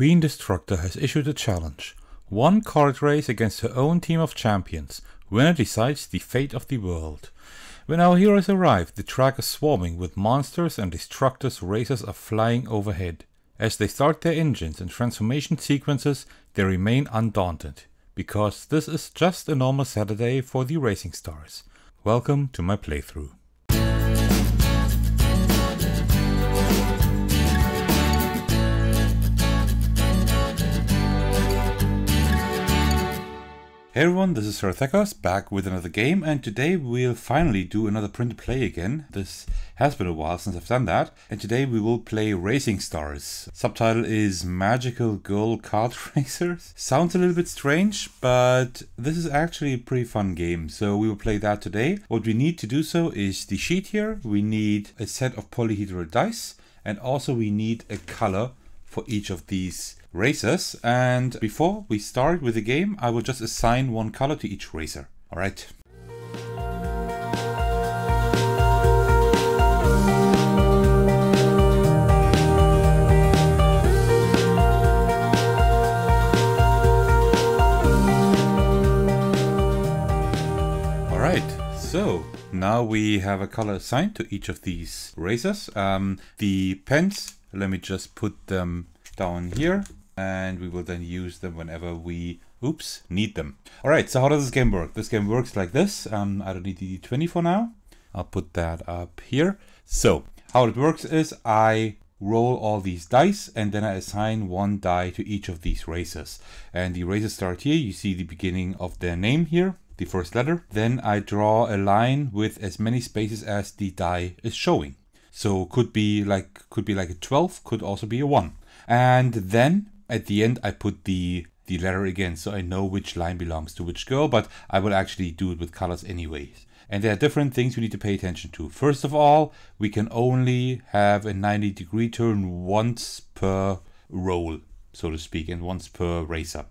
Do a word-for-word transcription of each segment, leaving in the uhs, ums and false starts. Queen Destructor has issued a challenge. One kart race against her own team of champions. Winner decides the fate of the world. When our heroes arrive, the track is swarming with monsters and Destructor's racers are flying overhead. As they start their engines and transformation sequences, they remain undaunted. Because this is just a normal Saturday for the Racing Stars. Welcome to my playthrough. Hey everyone, this is Sir Thecos, back with another game, and today we'll finally do another print play again. This has been a while since I've done that, and today we will play Racing Stars. Subtitle is Magical Girl Kart Racers. Sounds a little bit strange, but this is actually a pretty fun game, so we will play that today. What we need to do so is the sheet here, we need a set of polyhedral dice, and also we need a color for each of these racers. And before we start with the game, I will just assign one color to each racer. All right. All right, so now we have a color assigned to each of these racers. Um, the pens, let me just put them down here, and we will then use them whenever we, oops, need them. All right, so how does this game work? This game works like this. Um, I don't need the D twenty for now. I'll put that up here. So how it works is I roll all these dice, and then I assign one die to each of these racers. And the racers start here. You see the beginning of their name here, the first letter. Then I draw a line with as many spaces as the die is showing. So could be like could be like a twelve, could also be a one. And then at the end I put the the letter again, so I know which line belongs to which girl, but I will actually do it with colors anyways. And there are different things we need to pay attention to. First of all, we can only have a ninety degree turn once per roll, so to speak, and once per racer.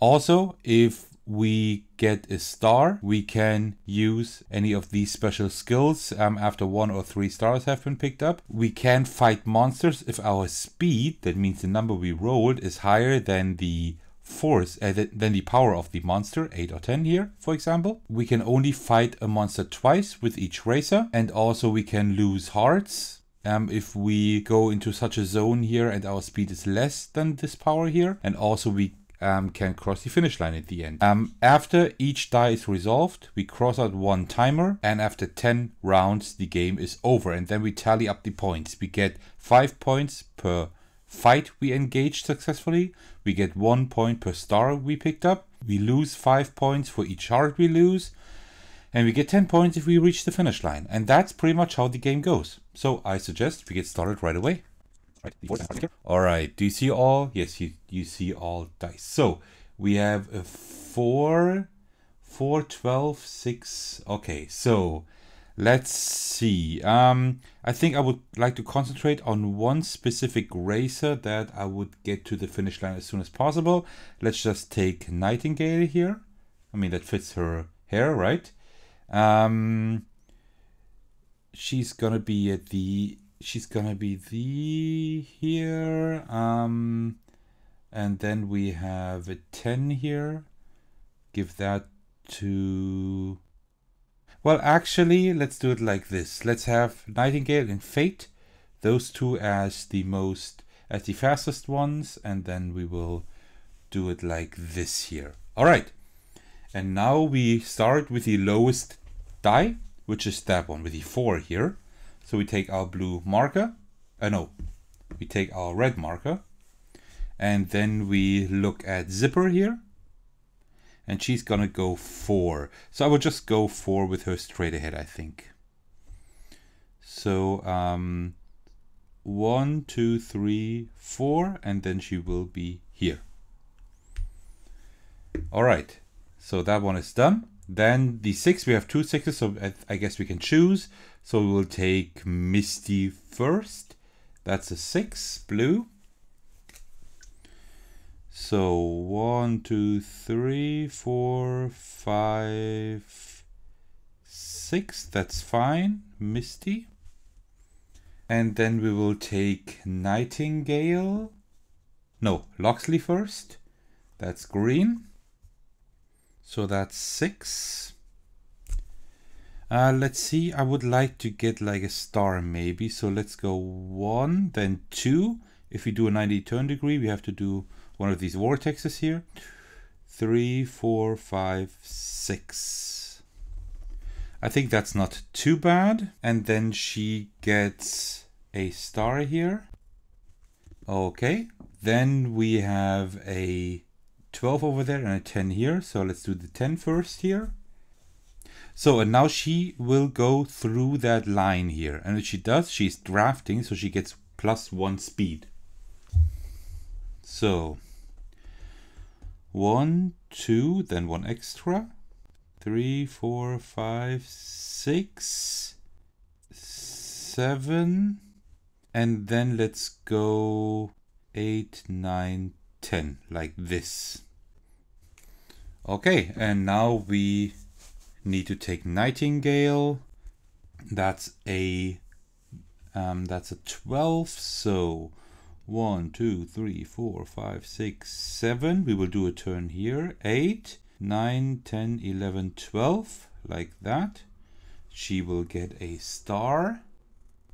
Also, if we get a star, we can use any of these special skills um, after one or three stars have been picked up. We can fight monsters if our speed, that means the number we rolled, is higher than the force, uh, than the power of the monster, eight or ten here, for example. We can only fight a monster twice with each racer, and also we can lose hearts. Um, if we go into such a zone here and our speed is less than this power here, and also we Um, can cross the finish line at the end. Um, after each die is resolved, we cross out one timer, and after ten rounds the game is over, and then we tally up the points. We get five points per fight we engaged successfully, we get one point per star we picked up, we lose five points for each heart we lose, and we get ten points if we reach the finish line. And that's pretty much how the game goes. So I suggest we get started right away. All right, do you see all? Yes, you, you see all dice. So we have a four, four, twelve, six. Okay, so let's see. Um, I think I would like to concentrate on one specific racer that I would get to the finish line as soon as possible. Let's just take Nightingale here. I mean, that fits her hair, right? Um, she's gonna be at the... She's gonna be the here, um, and then we have a ten here. Give that to, well, actually, let's do it like this. Let's have Nightingale and Fate, those two as the most, as the fastest ones, and then we will do it like this here. All right, and now we start with the lowest die, which is that one with the four here. So we take our blue marker, uh, no, we take our red marker, and then we look at Zipper here, and she's gonna go four. So I will just go four with her straight ahead, I think. So um, one, two, three, four, and then she will be here. All right, so that one is done. Then the six, we have two sixes, so I guess we can choose. So we will take Misty first. That's a six, blue. So one, two, three, four, five, six. That's fine, Misty. And then we will take Nightingale. No, Loxley first. That's green. So that's six. Uh, let's see, I would like to get like a star maybe. So let's go one, then two. If we do a ninety turn degree, we have to do one of these vortexes here. Three, four, five, six. I think that's not too bad. And then she gets a star here. Okay, then we have a twelve over there and a ten here. So let's do the ten first here. So, and now she will go through that line here. And if she does, she's drafting, so she gets plus one speed. So, one, two, then one extra. Three, four, five, six, seven. And then let's go eight, nine, ten, like this. Okay, and now we need to take Nightingale. That's a um, that's a twelve. So one, two, three, four, five, six, seven. We will do a turn here. Eight, nine, ten, eleven, twelve, like that. She will get a star.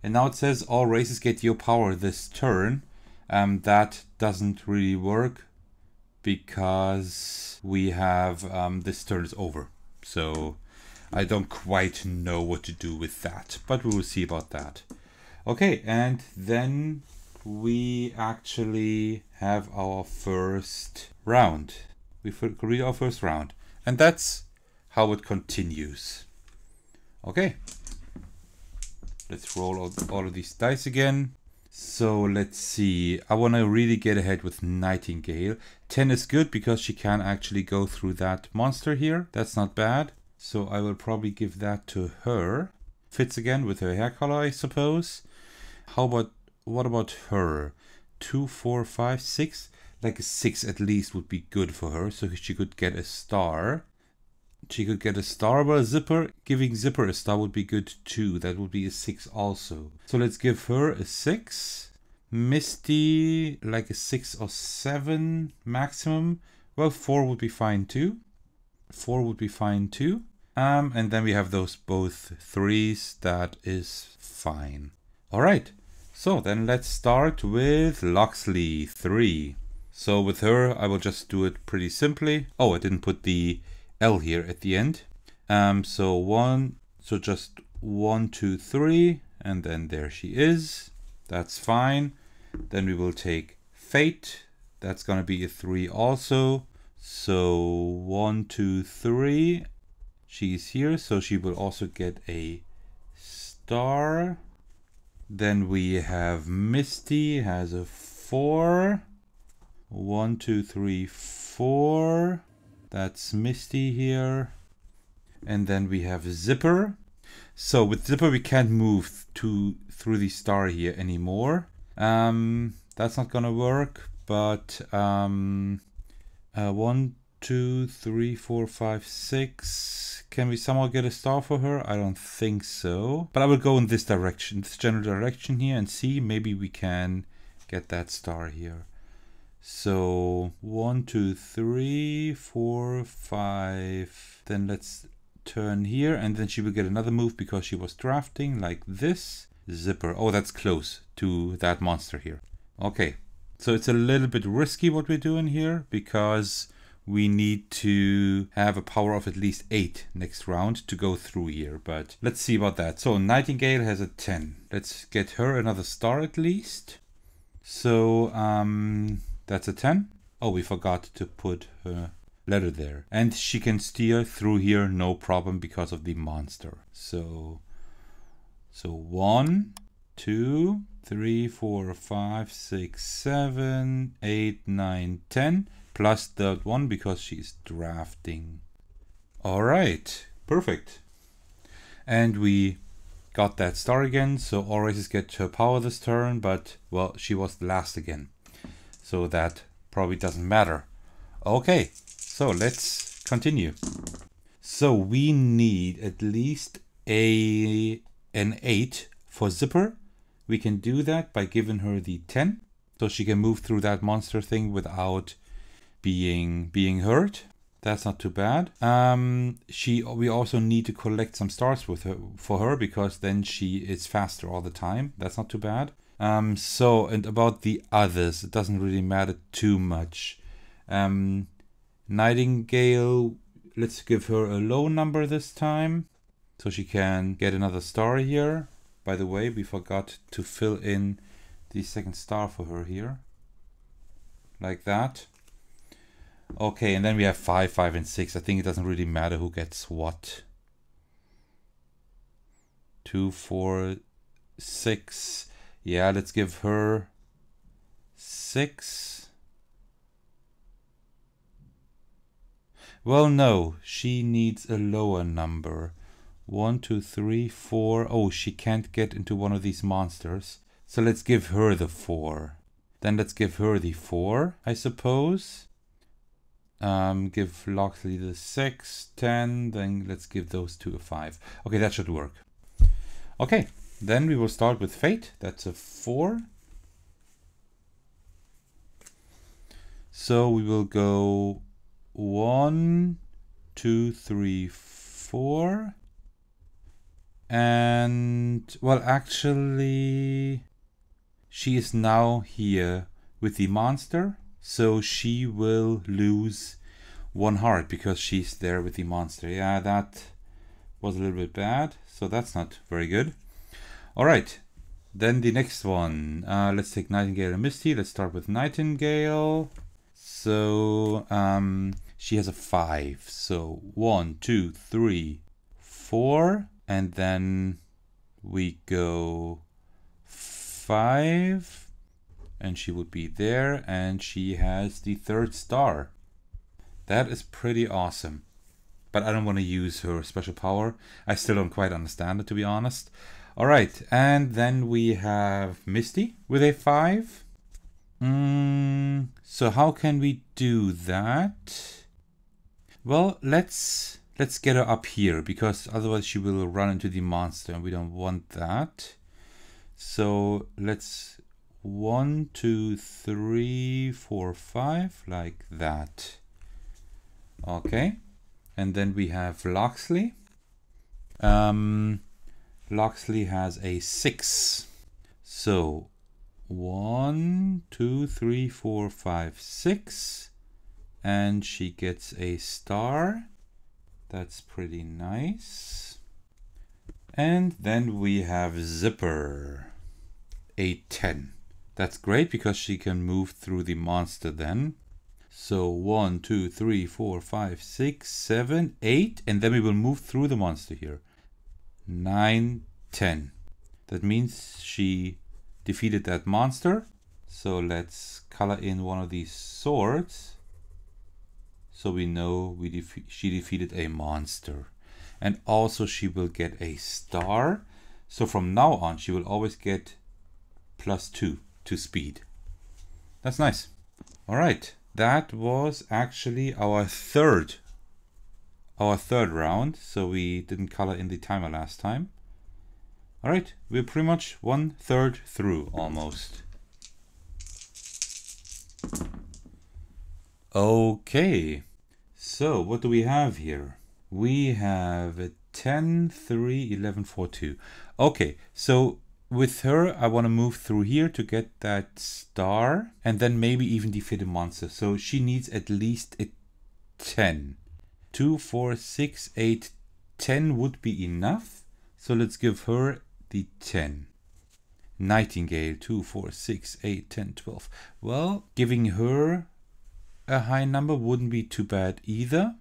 And now it says all races get your power this turn. Um, that doesn't really work because we have um, this turn is over. So I don't quite know what to do with that, but we will see about that. Okay, and then we actually have our first round. We read our first round, and that's how it continues. Okay, let's roll all, all of these dice again. So let's see, I want to really get ahead with Nightingale. ten is good because she can actually go through that monster here. That's not bad. So I will probably give that to her. Fits again with her hair color, I suppose. How about, what about her? Two, four, five, six. Like a six at least would be good for her. So she could get a star. She could get a star, but a Zipper, giving Zipper a star would be good too. That would be a six also. So let's give her a six. Misty, like a six or seven maximum. Well, four would be fine too. Four would be fine too. Um, and then we have those both threes. That is fine. All right. So then let's start with Loxley, three. So with her, I will just do it pretty simply. Oh, I didn't put the L here at the end. Um, so one, so just one, two, three, and then there she is. That's fine. Then we will take Fate. That's going to be a three also. So one, two, three. She's here, so she will also get a star. Then we have Misty, has a four. One, two, three, four. That's Misty here. And then we have Zipper. So with Zipper, we can't move to through the star here anymore. Um, that's not gonna work, but um, uh, one, two, three, four, five, six. Can we somehow get a star for her? I don't think so, but I will go in this direction, this general direction here, and see, maybe we can get that star here. So one, two, three, four, five. Then let's turn here, and then she will get another move because she was drafting, like this. Zipper. Oh, that's close to that monster here. Okay, so it's a little bit risky what we're doing here because we need to have a power of at least eight next round to go through here. But let's see about that. So Nightingale has a ten. Let's get her another star at least. So um. That's a ten. Oh, we forgot to put her letter there. And she can steer through here, no problem, because of the monster. So, so one, two, three, four, five, six, seven, eight, nine, ten, plus that one because she's drafting. All right, perfect. And we got that star again. So all races get her power this turn, but well, she was the last again. So that probably doesn't matter. Okay, so let's continue. So we need at least a an eight for Zipper. We can do that by giving her the ten. so she can move through that monster thing without being being hurt. That's not too bad. Um, she we also need to collect some stars with her for her, because then she is faster all the time. That's not too bad. Um, so, and about the others, it doesn't really matter too much. Um, Nightingale, let's give her a low number this time, so she can get another star here. By the way, we forgot to fill in the second star for her here. Like that. Okay, and then we have five, five, and six. I think it doesn't really matter who gets what. Two, four, six. Yeah, let's give her six. Well, no, she needs a lower number. One, two, three, four. Oh, she can't get into one of these monsters. So let's give her the four. Then let's give her the four, I suppose. Um, give Loxley the six, ten, then let's give those two a five. Okay, that should work. Okay, then we will start with Fate. That's a four. So we will go one, two, three, four. And, well, actually, she is now here with the monster. So she will lose one heart because she's there with the monster. Yeah, that was a little bit bad. So that's not very good. All right, then the next one. Uh, let's take Nightingale and Misty. Let's start with Nightingale. So um, she has a five. So one, two, three, four. And then we go five. And she would be there, and she has the third star. That is pretty awesome. But I don't want to use her special power. I still don't quite understand it, to be honest. All right, and then we have Misty with a five. Mm, so how can we do that? Well, let's let's get her up here, because otherwise she will run into the monster, and we don't want that. So let's... One, two, three, four, five, like that. Okay, and then we have Loxley. Um, Loxley has a six. So one, two, three, four, five, six, and she gets a star. That's pretty nice. And then we have Zipper, a ten. That's great, because she can move through the monster then. So one, two, three, four, five, six, seven, eight, and then we will move through the monster here. Nine, ten. That means she defeated that monster. So let's color in one of these swords, so we know we defe- she defeated a monster. And also she will get a star. So from now on, she will always get plus two. To speed. That's nice. All right, that was actually our third our third round, so we didn't color in the timer last time. All right, we're pretty much one third through almost. Okay, so what do we have here? We have a ten, three, eleven, four, two. Okay, so with her, I want to move through here to get that star, and then maybe even defeat a monster. So she needs at least a ten. two, four, six, eight, ten would be enough. So let's give her the ten. Nightingale, two, four, six, eight, ten, twelve. Well, giving her a high number wouldn't be too bad either.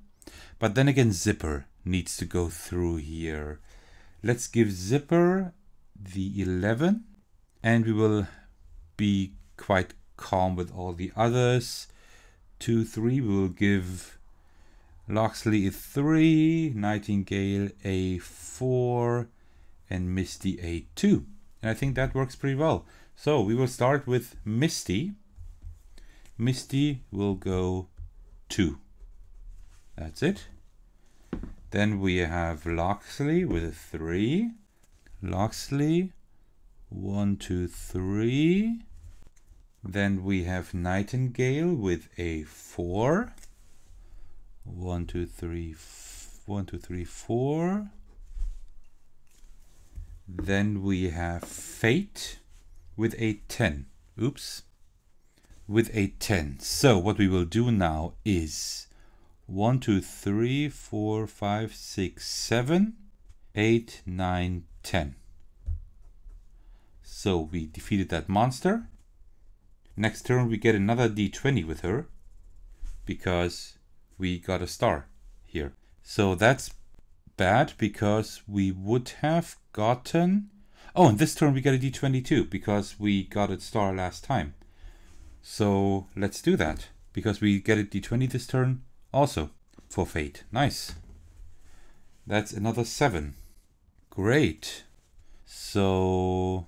But then again, Zipper needs to go through here. Let's give Zipper the eleven, and we will be quite calm with all the others. Two, three, we will give Loxley a three, Nightingale a four, and Misty a two, and I think that works pretty well. So we will start with Misty. Misty will go two. That's it. Then we have Loxley with a three. Loxley, one, two, three. Then we have Nightingale with a four. One, two, three, f one, two, three, four. Then we have Fate with a ten. Oops. With a ten. So what we will do now is one, two, three, four, five, six, seven, eight, nine, ten. So we defeated that monster. Next turn we get another d twenty with her because we got a star here. So that's bad because we would have gotten... Oh, and this turn we get a d twenty too because we got a star last time. So let's do that because we get a d twenty this turn also for Fate. Nice. That's another seven. Great. So...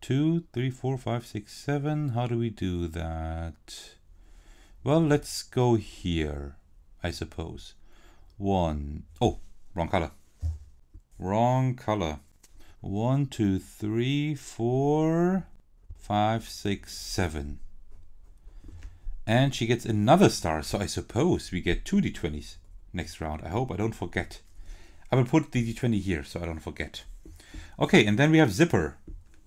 two, three, four, five, six, seven. How do we do that? Well, let's go here, I suppose. One. Oh, wrong color. Wrong color. One, two, three, four, five, six, seven. And she gets another star, so I suppose we get two d twenties next round. I hope I don't forget. I will put the d twenty here so I don't forget. Okay, and then we have Zipper.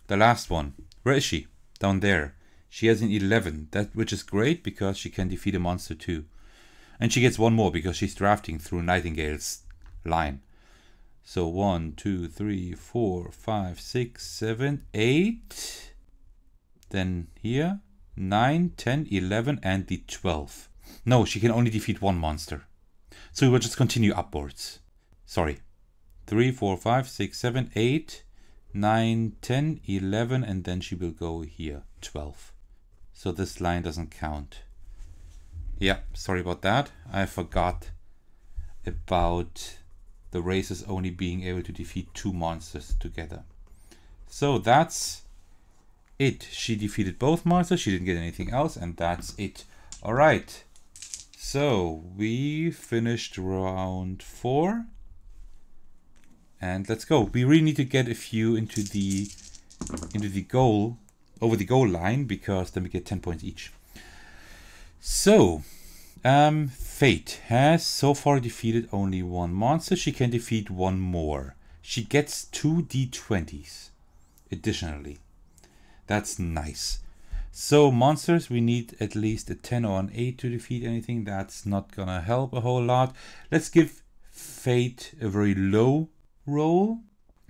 The last one. Where is she? Down there. She has an eleven, that which is great because she can defeat a monster too. And she gets one more because she's drafting through Nightingale's line. So one, two, three, four, five, six, seven, eight. Then here, nine, ten, eleven, and the twelve. No, she can only defeat one monster. So we will just continue upwards. Sorry. three, four, five, six, seven, eight. nine, ten, eleven, and then she will go here, twelve. So this line doesn't count. Yeah, sorry about that. I forgot about the races only being able to defeat two monsters together. So that's it. She defeated both monsters. She didn't get anything else, and that's it. All right. So we finished round four. And let's go. We really need to get a few into the into the goal, over the goal line, because then we get ten points each. So, um, Fate has so far defeated only one monster. She can defeat one more. She gets two d twenties additionally. That's nice. So monsters, we need at least a ten or an eight to defeat anything. That's not gonna help a whole lot. Let's give Fate a very low roll.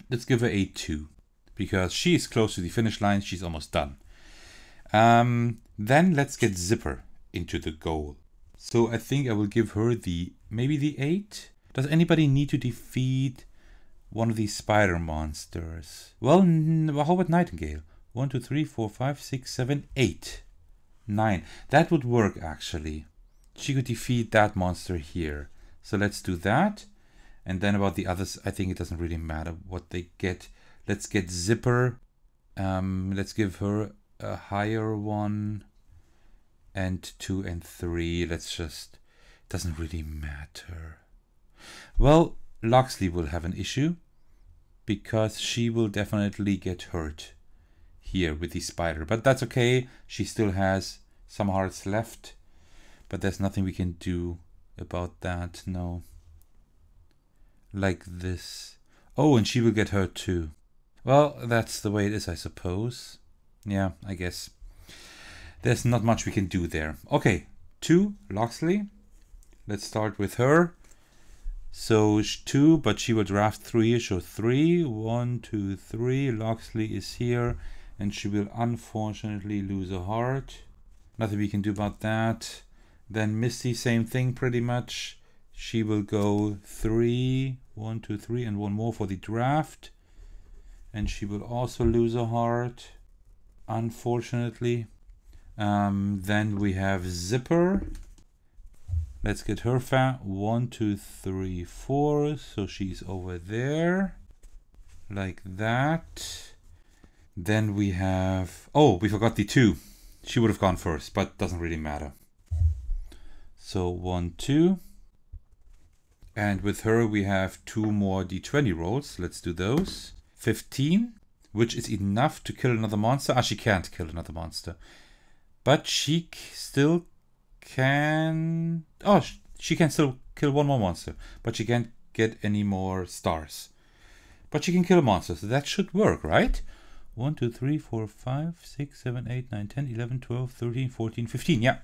Let's give her a two because she is close to the finish line. She's almost done. Um, then let's get Zipper into the goal. So I think I will give her the maybe the eight. Does anybody need to defeat one of these spider monsters? Well, how about Nightingale? One, two, three, four, five, six, seven, eight, nine. That would work actually. She could defeat that monster here. So let's do that. And then about the others, I think it doesn't really matter what they get. Let's get Zipper. Um, let's give her a higher one. And two and three. Let's just... doesn't really matter. Well, Loxley will have an issue. Because she will definitely get hurt here with the spider. But that's okay. She still has some hearts left. But there's nothing we can do about that. No. Like this. Oh, and she will get hurt too. Well, that's the way it is, I suppose. Yeah, I guess. There's not much we can do there. Okay, two, Loxley. Let's start with her. So two, but she will draft three here, so three. One, two, three. Loxley is here, and she will unfortunately lose a heart. Nothing we can do about that. Then Misty, same thing pretty much. She will go three, one, two, three, and one more for the draft. And she will also lose a heart, unfortunately. Um, then we have Zipper. Let's get her fat. One, two, three, four. So she's over there, like that. Then we have... oh, we forgot the two. She would have gone first, but doesn't really matter. So one, two. And with her, we have two more d twenty rolls. Let's do those. fifteen, which is enough to kill another monster. Ah, she can't kill another monster. But she still can... Oh, she can still kill one more monster. But she can't get any more stars. But she can kill a monster, so that should work, right? one, two, three, four, five, six, seven, eight, nine, ten, eleven, twelve, thirteen, fourteen, fifteen. Yeah,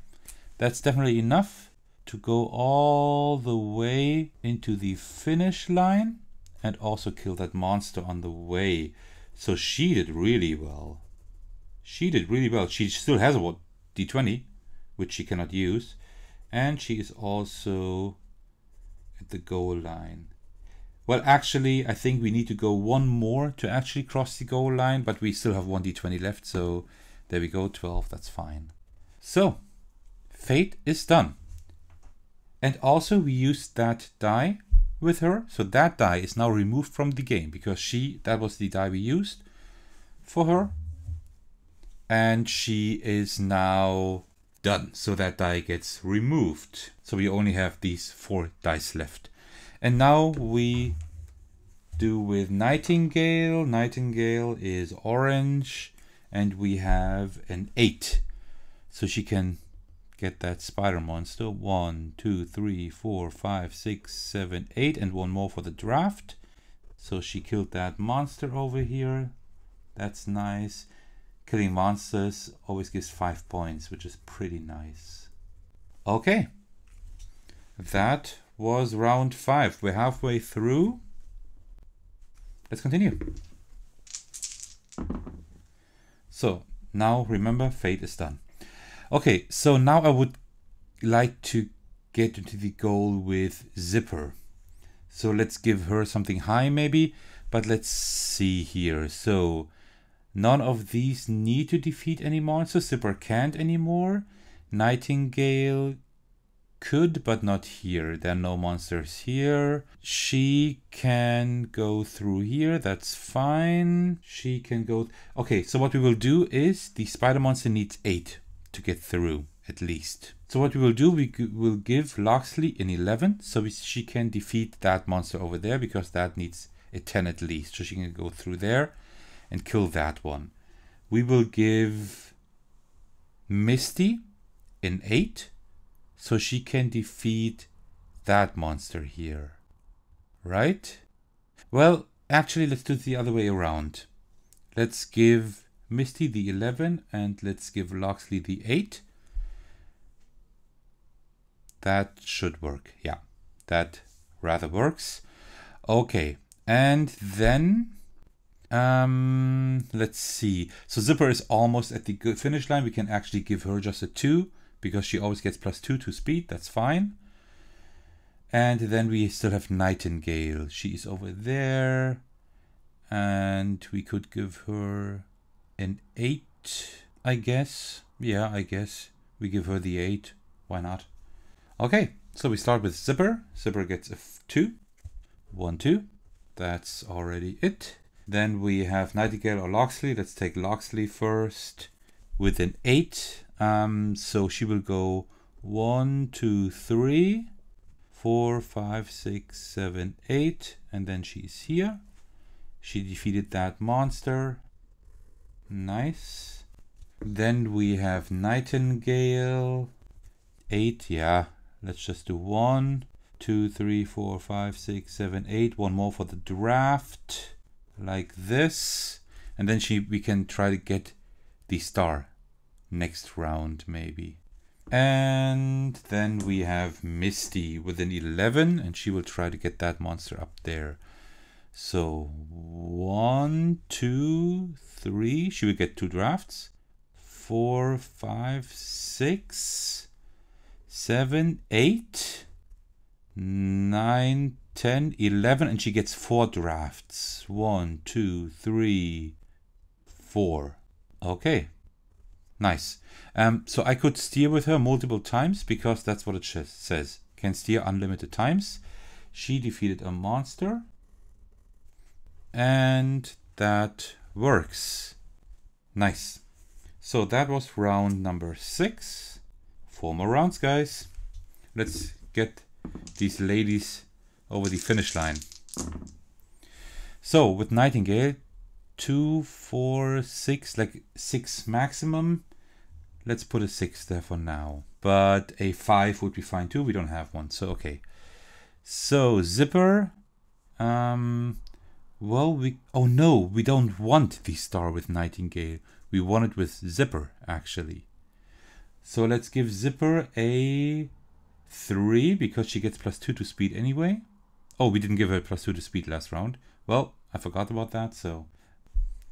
that's definitely enough to go all the way into the finish line and also kill that monster on the way. So she did really well. She did really well. She still has a D twenty, which she cannot use. And she is also at the goal line. Well, actually, I think we need to go one more to actually cross the goal line, but we still have one D twenty left, so there we go, twelve, that's fine. So, Fate is done. And also we used that die with her, so that die is now removed from the game, because she, that was the die we used for her. And she is now done, so that die gets removed. So we only have these four dice left. And now we do with Nightingale. Nightingale is orange and we have an eight. So she can get that spider monster. One, two, three, four, five, six, seven, eight, and one more for the draft. So she killed that monster over here. That's nice. Killing monsters always gives five points, which is pretty nice. Okay, that was round five. We're halfway through. Let's continue. So now remember, Fate is done. Okay, so now I would like to get into the goal with Zipper. So let's give her something high maybe, but let's see here. So none of these need to defeat any monsters. Zipper can't anymore. Nightingale could, but not here. There are no monsters here. She can go through here. That's fine. She can go. Okay, so what we will do is the spider monster needs eight to get through at least. So what we will do, we will give Loxley an eleven so she can defeat that monster over there because that needs a ten at least. So she can go through there and kill that one. We will give Misty an eight. So she can defeat that monster here, right? Well, actually, let's do it the other way around. Let's give Misty the eleven and let's give Loxley the eight. That should work. Yeah, that rather works. Okay, and then um, let's see. So Zipper is almost at the finish line. We can actually give her just a two, because she always gets plus two to speed, that's fine. And then we still have Nightingale. She is over there. And we could give her an eight, I guess. Yeah, I guess. We give her the eight. Why not? Okay, so we start with Zipper. Zipper gets a two. One, two. That's already it. Then we have Nightingale or Loxley. Let's take Loxley first with an eight. Um, so she will go one, two, three, four, five, six, seven, eight, and then she's here. She defeated that monster. Nice. Then we have Nightingale. eight, yeah. Let's just do one, two, three, four, five, six, seven, eight. One more for the draft, like this. And then she we can try to get the star next round maybe. And then we have Misty with an eleven and she will try to get that monster up there. So one, two, three, she will get two drafts. Four, five, six, seven, eight, nine, ten, eleven, and she gets four drafts. One, two, three, four. Okay. Nice. Um, so I could steer with her multiple times because that's what it says. Can steer unlimited times. She defeated a monster. And that works. Nice. So that was round number six. Four more rounds, guys. Let's get these ladies over the finish line. So with Nightingale, two, four, six, like six maximum. Let's put a six there for now, but a five would be fine too. We don't have one, so okay. So Zipper, um, well, we, oh no, we don't want the star with Nightingale. We want it with Zipper, actually. So let's give Zipper a three, because she gets plus two to speed anyway. Oh, we didn't give her plus two to speed last round. Well, I forgot about that, so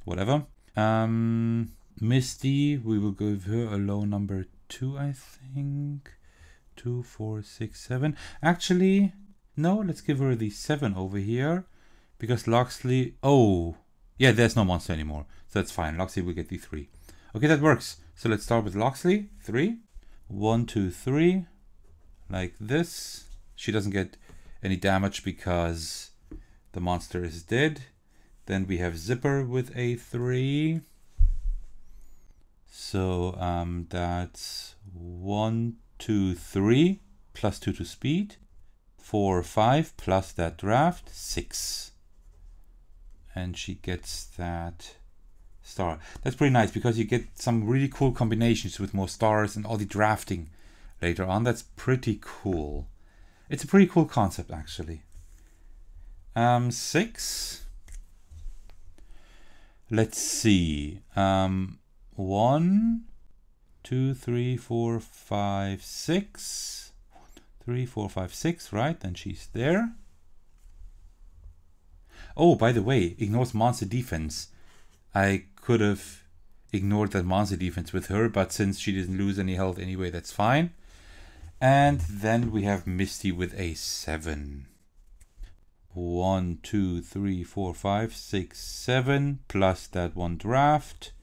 whatever. Um... Misty, we will give her a low number two, I think. Two, four, six, seven. Actually, no, let's give her the seven over here. Because Loxley, oh, yeah, there's no monster anymore. So that's fine. Loxley will get the three. Okay, that works. So let's start with Loxley. Three. One, two, three. Like this. She doesn't get any damage because the monster is dead. Then we have Zipper with a three. So um, that's one, two, three, plus two to speed, four, five, plus that draft, six. And she gets that star. That's pretty nice, because you get some really cool combinations with more stars and all the drafting later on. That's pretty cool. It's a pretty cool concept, actually. Um, six. Let's see. Um, One, two, three, four, five, six. Three, four, five, six, right? Then she's there. Oh, by the way, ignores monster defense. I could have ignored that monster defense with her, but since she didn't lose any health anyway, that's fine. And then we have Misty with a seven. One, two, three, four, five, six, seven, plus that one draft.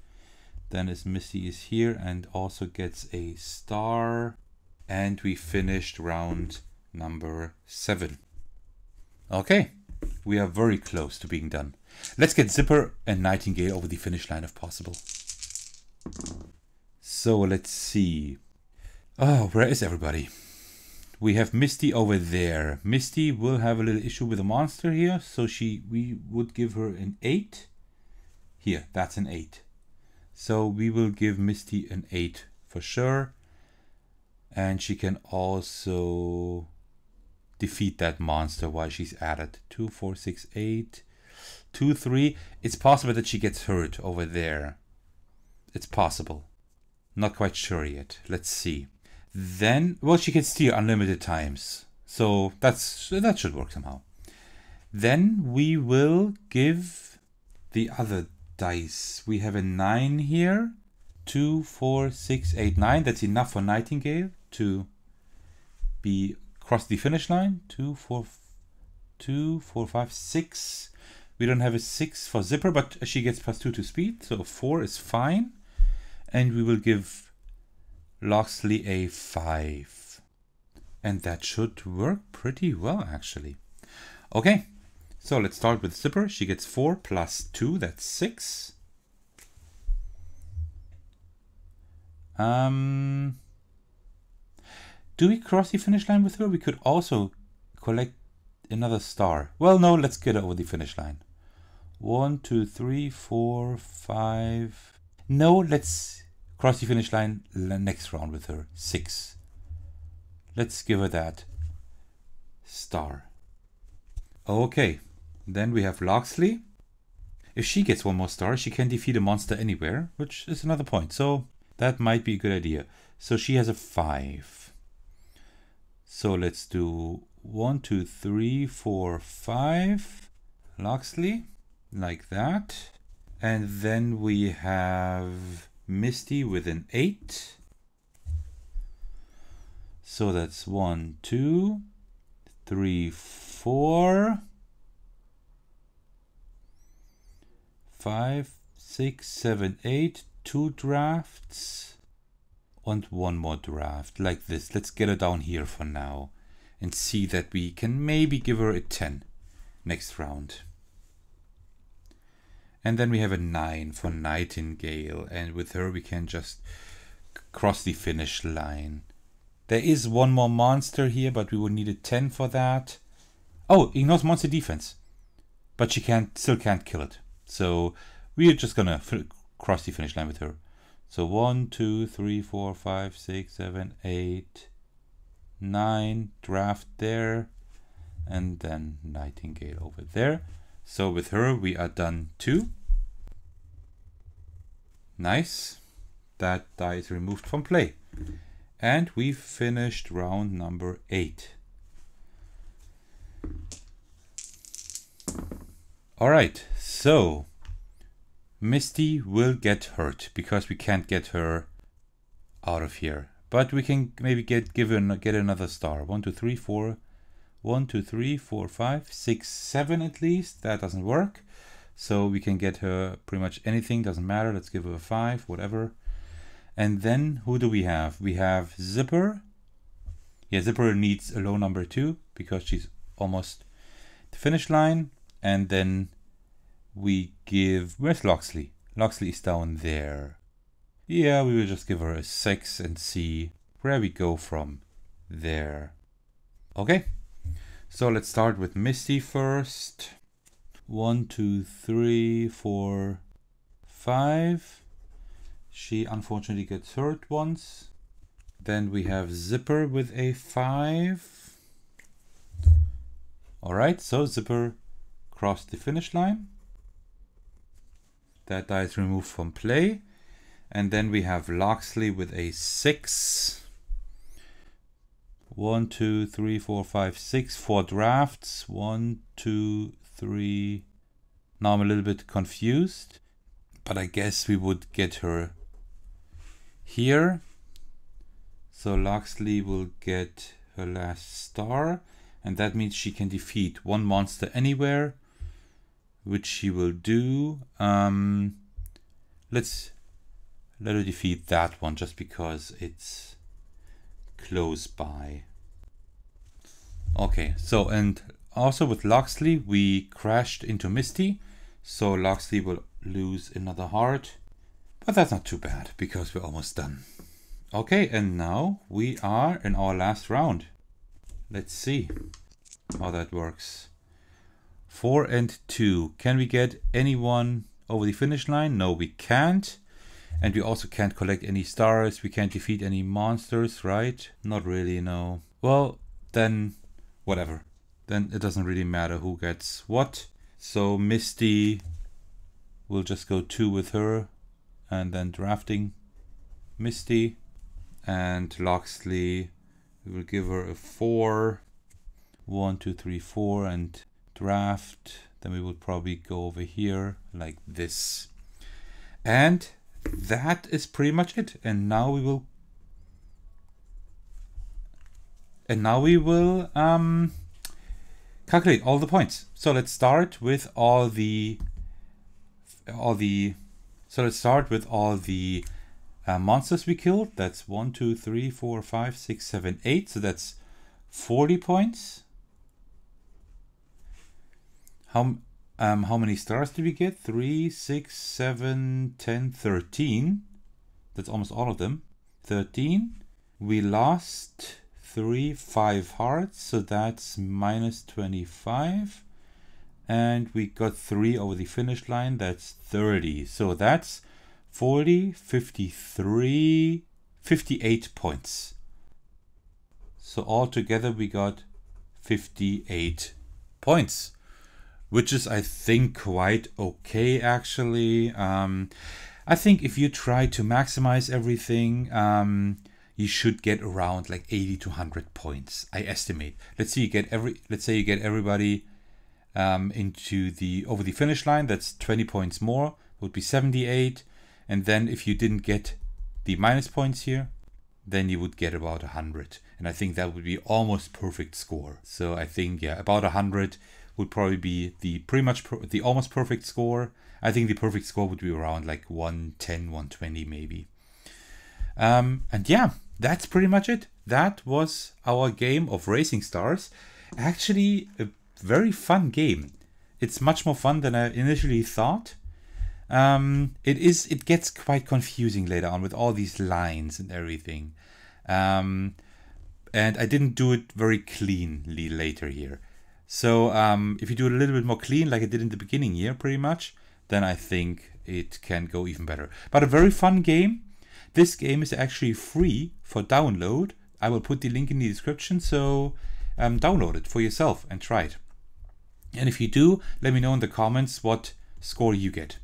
Then as Misty is here and also gets a star. And we finished round number seven. Okay, we are very close to being done. Let's get Zipper and Nightingale over the finish line if possible. So let's see. Oh, where is everybody? We have Misty over there. Misty will have a little issue with a monster here. So she, we would give her an eight. Here, that's an eight. So we will give Misty an eight for sure. And she can also defeat that monster while she's at it. Two, four, six, eight, two, three. It's possible that she gets hurt over there. It's possible. Not quite sure yet. Let's see. Then, well, she can steer unlimited times. So that's that should work somehow. Then we will give the other dice. We have a nine here. Two, four, six, eight, nine. That's enough for Nightingale to be cross the finish line. Two, four, two, four, five, six. We don't have a six for Zipper, but she gets plus two to speed, so four is fine. And we will give Loxley a five. And that should work pretty well, actually. Okay. So let's start with Zipper. She gets four plus two, that's six. Um, do we cross the finish line with her? We could also collect another star. Well, no, let's get her over the finish line. One, two, three, four, five. No, let's cross the finish line next round with her, six. Let's give her that star. Okay. Then we have Loxley. If she gets one more star, she can defeat a monster anywhere, which is another point. So that might be a good idea. So she has a five. So let's do one, two, three, four, five. Loxley, like that. And then we have Misty with an eight. So that's one, two, three, four. Five, six, seven, eight, two drafts and one more draft like this. Let's get her down here for now and see that we can maybe give her a ten next round. And then we have a nine for Nightingale, and with her we can just cross the finish line. There is one more monster here, but we would need a ten for that. Oh, ignores monster defense, but she can't, still can't kill it. So we're just gonna f cross the finish line with her. So one, two, three, four, five, six, seven, eight, nine, draft there, and then Nightingale over there. So with her we are done too. Nice. That die is removed from play. And we finished round number eight. All right, so Misty will get hurt because we can't get her out of here. But we can maybe get given get another star. One, two, three, four. One, two, three, four, five, six, seven at least. That doesn't work. So we can get her pretty much anything, doesn't matter. Let's give her a five, whatever. And then who do we have? We have Zipper. Yeah, Zipper needs a low number two because she's almost the finish line. And then we give, where's Loxley? Loxley is down there. Yeah, we will just give her a six and see where we go from there. Okay, so let's start with Misty first. One, two, three, four, five. She unfortunately gets hurt once. Then we have Zipper with a five. All right, so Zipper crossed the finish line. That die is removed from play. And then we have Loxley with a six. One, two, three, four, five, six. Four drafts. One, two, three. Now I'm a little bit confused, but I guess we would get her here. So Loxley will get her last star, and that means she can defeat one monster anywhere, which she will do. Um, let's let her defeat that one just because it's close by. Okay, so and also with Loxley we crashed into Misty, so Loxley will lose another heart, but that's not too bad because we're almost done. Okay, and now we are in our last round. Let's see how that works. Four and two. Can we get anyone over the finish line? No, we can't. And we also can't collect any stars. We can't defeat any monsters, right? Not really, no. Well, then whatever. Then it doesn't really matter who gets what. So Misty will just go two with her and then drafting Misty. And Loxley, we will give her a four. One, two, three, four, and draft. Then we will probably go over here like this. And that is pretty much it. And now we will and now we will um calculate all the points. So let's start with all the all the so let's start with all the uh, monsters we killed. That's one, two, three, four, five, six, seven, eight. So that's forty points. How Um, how many stars did we get? three, six, seven, ten, thirteen. That's almost all of them. thirteen. We lost three, five hearts, so that's minus twenty-five. And we got three over the finish line, that's thirty. So that's forty, fifty-three, fifty-eight points. So altogether we got fifty-eight points, which is, I think, quite okay, actually. Um, I think if you try to maximize everything, um, you should get around like eighty to one hundred points, I estimate. Let's see, you get every, let's say you get everybody um, into the, over the finish line, that's twenty points more, would be seventy-eight. And then if you didn't get the minus points here, then you would get about one hundred. And I think that would be almost perfect score. So I think, yeah, about one hundred would probably be the pretty much per the almost perfect score. I think the perfect score would be around like one ten, one twenty maybe. Um, and yeah, that's pretty much it. That was our game of Racing Stars. Actually, a very fun game. It's much more fun than I initially thought. Um, it is. It gets quite confusing later on with all these lines and everything. Um, and I didn't do it very cleanly later here. So um, if you do it a little bit more clean, like I did in the beginning here, pretty much, then I think it can go even better. But a very fun game. This game is actually free for download. I will put the link in the description, so um, download it for yourself and try it. And if you do, let me know in the comments what score you get.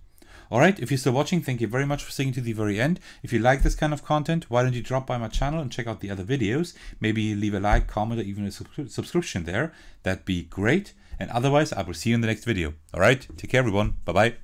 Alright, if you're still watching, thank you very much for sticking to the very end. If you like this kind of content, why don't you drop by my channel and check out the other videos. Maybe leave a like, comment, or even a subscri- subscription there. That'd be great. And otherwise, I will see you in the next video. Alright, take care everyone. Bye-bye.